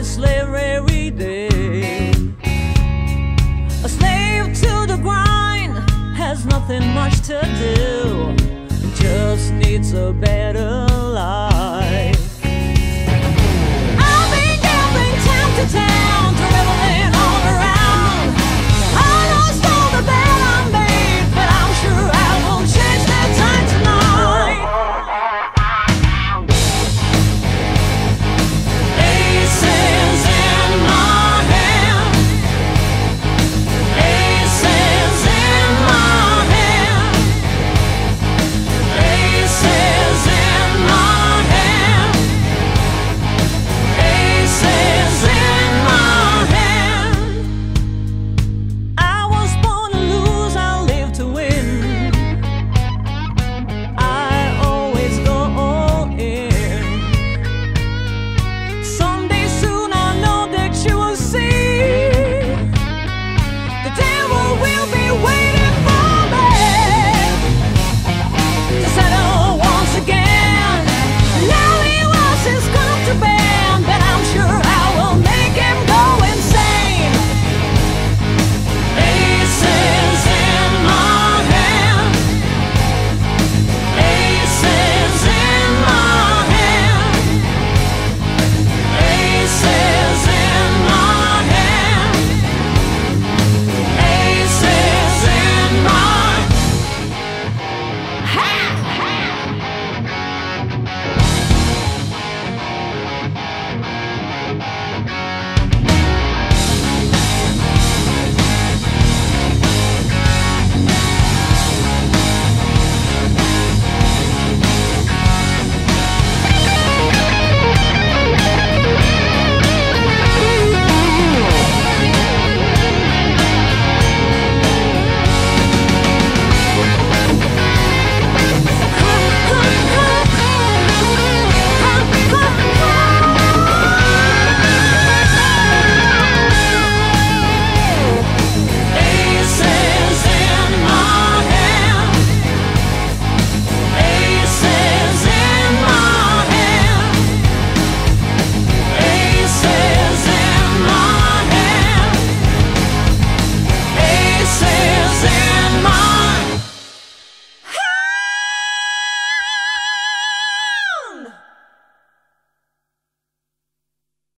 a slave every day. A slave to the grind has nothing much to do, just needs a better